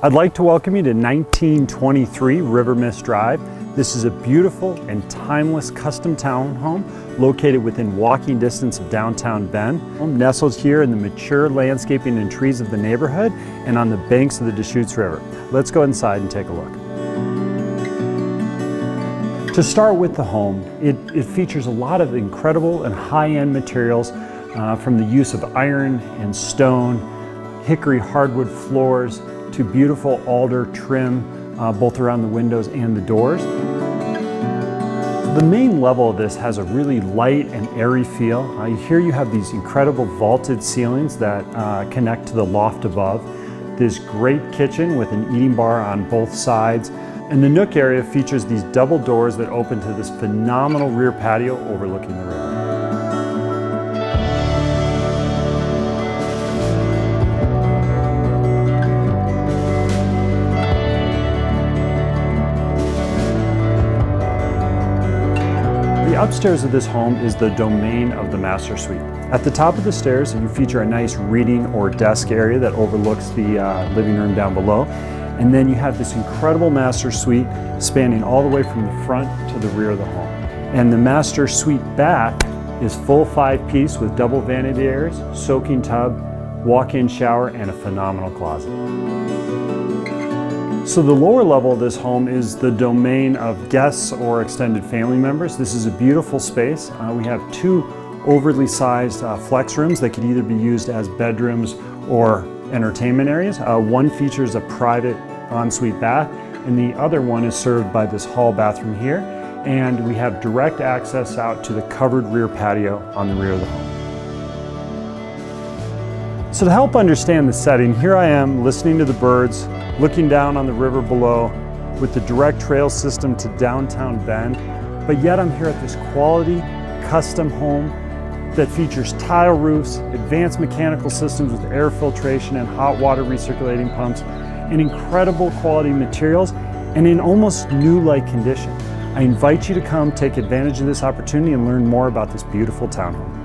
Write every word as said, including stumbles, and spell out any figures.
I'd like to welcome you to nineteen twenty-three Rivermist Drive. This is a beautiful and timeless custom townhome located within walking distance of downtown Bend. Nestled here in the mature landscaping and trees of the neighborhood and on the banks of the Deschutes River. Let's go inside and take a look. To start with the home, it, it features a lot of incredible and high-end materials uh, from the use of iron and stone, hickory hardwood floors, to beautiful alder trim uh, both around the windows and the doors. The main level of this has a really light and airy feel. Uh, here you have these incredible vaulted ceilings that uh, connect to the loft above. This great kitchen with an eating bar on both sides. And the nook area features these double doors that open to this phenomenal rear patio overlooking the river. The upstairs of this home is the domain of the master suite. At the top of the stairs, you feature a nice reading or desk area that overlooks the uh, living room down below. And then you have this incredible master suite spanning all the way from the front to the rear of the home. And the master suite bath is full five-piece with double vanity areas, soaking tub, walk-in shower, and a phenomenal closet. So the lower level of this home is the domain of guests or extended family members. This is a beautiful space. Uh, we have two overly sized uh, flex rooms that could either be used as bedrooms or entertainment areas. Uh, one features a private ensuite bath, and the other one is served by this hall bathroom here. And we have direct access out to the covered rear patio on the rear of the home. So to help understand the setting, here I am listening to the birds, looking down on the river below with the direct trail system to downtown Bend. But yet I'm here at this quality custom home that features tile roofs, advanced mechanical systems with air filtration and hot water recirculating pumps, and incredible quality materials, and in almost new-like condition. I invite you to come take advantage of this opportunity and learn more about this beautiful townhome.